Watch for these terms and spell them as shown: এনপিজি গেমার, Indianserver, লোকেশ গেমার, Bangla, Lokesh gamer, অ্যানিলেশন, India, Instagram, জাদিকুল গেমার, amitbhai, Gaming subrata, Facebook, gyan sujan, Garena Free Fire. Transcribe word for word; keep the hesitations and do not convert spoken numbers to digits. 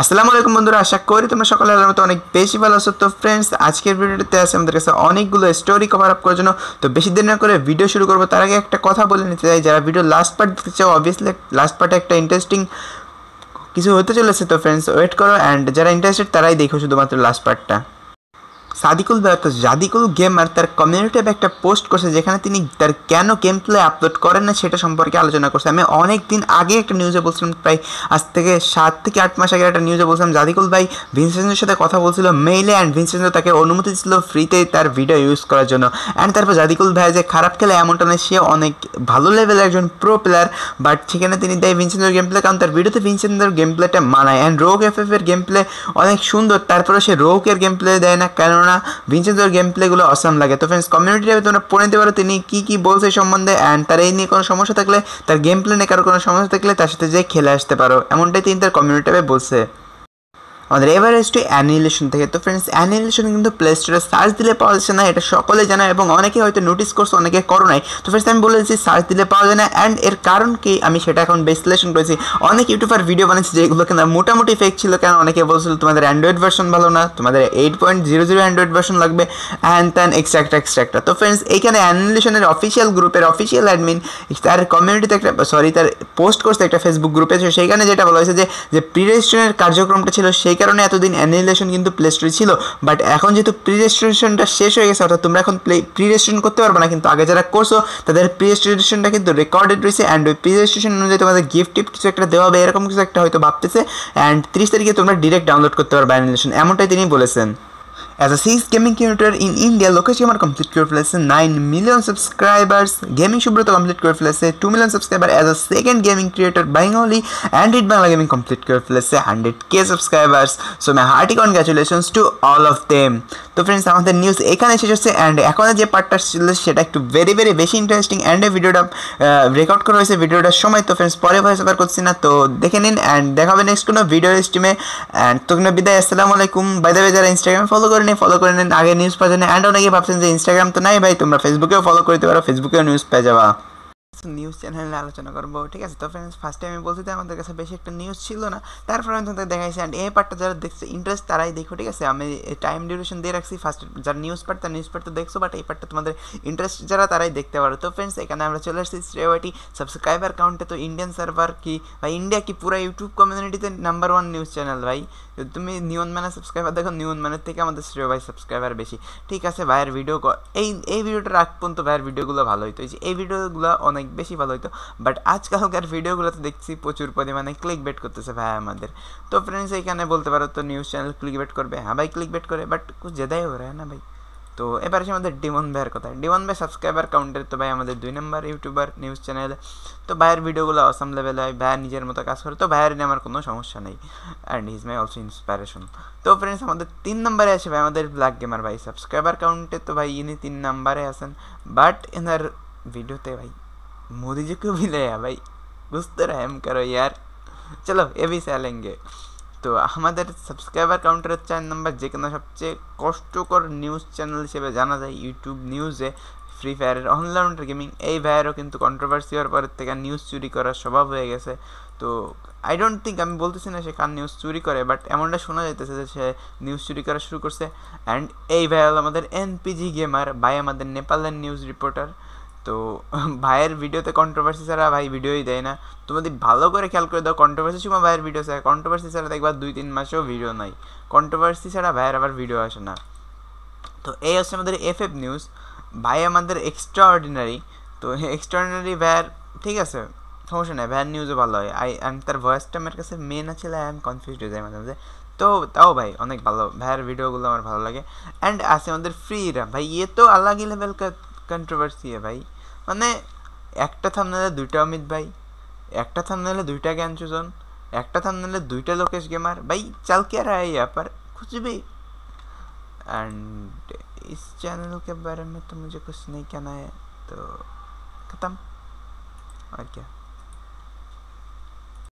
আসসালামু আলাইকুম বন্ধুরা, আশা করি তোমরা সকলে আমার মতো অনেক বেশি ভালো আছো। তো ফ্রেন্ডস, আজকের ভিডিওতে আছে আমাদের কাছে অনেকগুলো স্টোরি কভার আপ করার জন্য। তো বেশি দেরি না করে ভিডিও শুরু করবো। তার আগে একটা কথা বলে নিতে চাই, যারা ভিডিও লাস্ট পার্ট দেখতে চাও, অবভিয়াসলি লাস্ট পার্টে একটা ইন্টারেস্টিং কিছু হতে চলেছে। তো ফ্রেন্ডস ওয়েট করো, অ্যান্ড যারা ইন্টারেস্টেড তারাই দেখো শুধুমাত্র লাস্ট পার্টটা। সাদিকুল ভাই অর্থাৎ জাদিকুল গেমার তার কমিউনিটি একটা পোস্ট করছে, যেখানে তিনি তার কেন গেম প্লে আপলোড করেন না সেটা সম্পর্কে আলোচনা করছে। আমি অনেক দিন আগে একটা নিউজে বলছিলাম, প্রায় আজ থেকে সাত থেকে আট মাস আগে একটা নিউজে বলছিলাম জাদিকুল ভাই ভিনসেন্টের সাথে কথা বলছিল মেইলে, অ্যান্ড ভিনসেন্ট তাকে অনুমতি দিয়েছিল ফ্রিতে তার ভিডিও ইউজ করার জন্য। অ্যান্ড তারপর জাদিকুল ভাই যে খারাপ খেলে এমনটা নয়, সে অনেক ভালো লেভেলের একজন প্রো প্লেয়ার, বাট সেখানে তিনি দেয় ভিনসেন্টের গেম প্লে, কারণ তার ভিডিওতে ভিনসেন্টের গেম প্লেটা মানায়। অ্যান্ড রোগ এফ এফ এর গেম প্লে অনেক সুন্দর, তারপরে সে রোগের গেম প্লে দেয় না, কেন না ভিনসেন্টের গেম প্লেগুলো অসাম লাগে। তো ফ্রেন্ডস কমিউনিটিতে তোমরা পড়ে নিতে পারো তিনি কী কী বলছে এই সম্বন্ধে, অ্যান্ড তার এই নিয়ে কোনো সমস্যা থাকলে, তার গেম প্লে নিয়ে কারো কোনো সমস্যা থাকলে তার সাথে যেয়ে খেলে আসতে পারো, এমনটাই তিনি তার কমিউনিটিতে বলছে। আমাদের এবার এসছি অ্যানিলেশন থেকে। তো ফ্রেন্ডস অ্যানিলেশন কিন্তু প্লে স্টোরে সার্চ দিলে পাওয়া যাচ্ছে না, এটা সকলে জানা এবং অনেকে হয়তো নোটিস করছে, অনেকে করো নাই। তো ফ্রেন্ডস আমি বলেছি সার্চ দিলে পাওয়া যায় না, অ্যান্ড এর কারণ কি আমি সেটা এখন বিশ্লেষণ করেছি। অনেক ইউটিউবার ভিডিও বানিয়েছে যেগুলো কিনা মোটামুটি ফেক ছিল, কারণ অনেকে বলছিল তোমাদের অ্যান্ড্রয়েড ভার্সন ভালো না, তোমাদের eight point zero zero android version লাগবে, অ্যান্ড ত্যান এক্সট্রাক্টা এক্সট্রাক্টা। তো ফ্রেন্ডস এইখানে অ্যানিলেশনের অফিসিয়াল গ্রুপের অফিসিয়াল অ্যাডমিন তার কমিউনিটিতে একটা সরি তার পোস্ট করছে একটা ফেসবুক গ্রুপে, সেইখানে যেটা বলা হয়েছে যে প্রি রেজিস্ট্রেশনের কার্যক্রমটা ছিল, সেই কারণে এতদিন অ্যানিলেশন কিন্তু প্লে স্টোরে ছিল, বাট এখন যেহেতু প্রি রেজিস্ট্রেশনটা শেষ হয়ে গেছে, অর্থাৎ তোমরা এখন প্লে প্রি রেজিস্ট্রেশন করতে পারবে না, কিন্তু আগে যারা করছো তাদের প্রি রেজিস্ট্রেশনটা কিন্তু রেকর্ডেড রয়েছে। অ্যান্ড ওই প্রি রেজিস্ট্রেশন অনুযায়ী তোমাদের গিফট টিফট কিছু একটা দেওয়া হবে, এরকম কিছু একটা হয়তো ভাবতেছে, অ্যান্ড তিরিশ তারিখে তোমরা ডিরেক্ট ডাউনলোড করতে পারবে অ্যানিলেশন, এমনটাই তিনি বলেছেন। As a sixth gaming creator in India, Lokesh gamer complete kore felleche nine million subscribers. Gaming Shubroto complete kore felleche two million subscriber as a second gaming creator Bengali, and It Bangla Gaming complete kore felleche one hundred k subscribers. So my hearty congratulations to all of them. So friends, amader news ekhane shesh hocche, and ekhon je part ta chilo seta ekটু very very beshi interesting, and এই ভিডিওটা record করা হয়েছে ভিডিওটার সময়। তো friends পরে voice over করছি না, তো দেখে নিন, অ্যান্ড দেখা হবে নেক্সট কোনো ভিডিও স্ট্রিমে। অ্যান্ড তখন বিদায়, আসসালামু আলাইকুম। বাই দ্য ওয়ে যারা ইনস্টাগ্রামে ফলো করে নিয়ে ফলো করে নিন আগে নিউজ পাওয়া যায়, অ্যান্ড অনেকে ভাবছেন যে ইনস্টাগ্রাম তো নাই ভাই, তোমরা ফেসবুকেও ফলো করতে পারো, ফেসবুকেও নিউজ পেয়ে যাবা। নিউজ চ্যানেলে আলোচনা করবো, ঠিক আছে। তো ফ্রেন্ডস ফার্স্টে আমি বলছি আমাদের কাছে বেশি একটা নিউজ ছিল না, তারপরে আমি তোমাদের দেখাইছি, অ্যান্ড এই পার্টটা যারা দেখছে ইন্টারেস্ট তারাই দেখো, ঠিক আছে। আমি টাইম ডিউরেশন দিয়ে রাখছি, ফার্স্ট যারা নিউজ পার্ট তার নিউজ পার্ট তো দেখছো, বাট এই পার্টটা তোমাদের ইন্টারেস্ট যারা তারাই দেখতে পারো। তো ফ্রেন্ডস এখানে আমরা চলে আসছি শ্রেয়টি সাবস্ক্রাইবার কাউন্টে। তো ইন্ডিয়ান সার্ভার কি ভাই, ইন্ডিয়া কি পুরো ইউটিউব কমিউনিটিতে নাম্বার ওয়ান নিউজ চ্যানেল ভাই। তুমি নিয়ন ম্যানের সাবস্ক্রাইবার দেখো, নিয়ন ম্যানের থেকে আমাদের শ্রেয় ভাই সাবস্ক্রাইবার বেশি, ঠিক আছে। ভাইয়ের ভিডিও এই এই ভিডিওটা রাখ পর্যন্ত ভাইয়ের ভিডিওগুলো ভালো হইতো, এই ভিডিওগুলো অনেক বেশি ভালো হইতো, বাট আজকালকার ভিডিওগুলোতে দেখছি প্রচুর পরিমাণে ক্লিক বেট করতেছে ভাই আমাদের। তো ফ্রেন্ডস এইখানে বলতে পারো তো নিউজ চ্যানেল ক্লিক বেট করবে, হ্যাঁ ভাই ক্লিক বেট করে, বাট জেদাই হো রা না ভাই। তো এবার আসে আমাদের ডিমন ভাইয়ের কথা। ডিমন ভাই সাবস্ক্রাইবার কাউন্টের তো ভাই আমাদের দুই নম্বর ইউটিউবার নিউজ চ্যানেলে। তো ভাইয়ের ভিডিওগুলো অসাম লেভেল হয়, ভাইয়ের নিজের মতো কাজ করে, তো ভাইয়ের নিয়ে আমার কোনো সমস্যা নেই, and is my also inspiration. তো ফ্রেন্ডস আমাদের তিন নম্বরে আসে ভাই আমাদের ব্ল্যাক গেমার ভাই সাবস্ক্রাইবার কাউন্টে। তো ভাই ইনি তিন নম্বরে আসেন, বাট এনার ভিডিওতে ভাই मोदी जी को भी लिया भाई, उस तरह हम करो यार, चलो ये भी सह लेंगे। তো আমাদের সাবস্ক্রাইবার কাউন্টারের চার নম্বর, যেখানে সবচেয়ে কষ্টকর নিউজ চ্যানেল হিসেবে জানা যায় ইউটিউব নিউজে ফ্রি ফায়ারের অনলাইনের গেমিং, এই ভাইয়েরও কিন্তু কন্ট্রোভার্সি হওয়ার পরের থেকে নিউজ চুরি করার স্বভাব হয়ে গেছে। তো আই ডোন্ট থিঙ্ক, আমি বলতেছি না সে কার নিউজ চুরি করে, বাট এমনটা শোনা যেতেছে যে সে নিউজ চুরি করা শুরু করছে। অ্যান্ড এই ভাই হলো আমাদের এনপিজি গেমার ভাই, আমাদের নেপালের নিউজ রিপোর্টার। তো ভাইয়ের ভিডিওতে কন্ট্রোভার্সি ছাড়া ভাই ভিডিওই দেয় না, তোমাদের ভালো করে খেয়াল করে দাও, কন্ট্রোভার্সির সময় ভাইয়ের ভিডিও ছাড়া, কন্ট্রোভার্সি ছাড়া একবার দুই তিন মাসেও ভিডিও নাই, কন্ট্রোভার্সি ছাড়া ভাইয়ের আবার ভিডিও আসে না। তো এই হচ্ছে আমাদের এফ এফ নিউজ ভাই, আমাদের এক্সট্রা অর্ডিনারি। তো এক্সট্রাঅর্ডিনারি ভাইয়ের ঠিক আছে, সমস্যা নেই, ভাইয়ের নিউজও ভালো হয়। আই আমি তার ভয়েসটা আমার কাছে মেয়ে না ছিল, আই এম কনফিউজড হয়ে যায় মাঝে মাঝে, তো তাও ভাই অনেক ভালো, ভাইয়ের ভিডিওগুলো আমার ভালো লাগে। অ্যান্ড আছে আমাদের ফ্রিরা ভাই, ইয়ে তো আলাদা লেভেল কন্ট্রোভার্সি ভাই, মানে একটা থামনেলে দুইটা অমিত ভাই, একটা থামনেলে দুইটা জ্ঞানসুজন, একটা থামনেলে দুইটা লোকেশ গেমার ভাই, চাল কে রা है पर कुछ भी। एंड इस चैनल के बारे में तो मुझे कुछ नहीं कहना है, तो खत्म और क्या।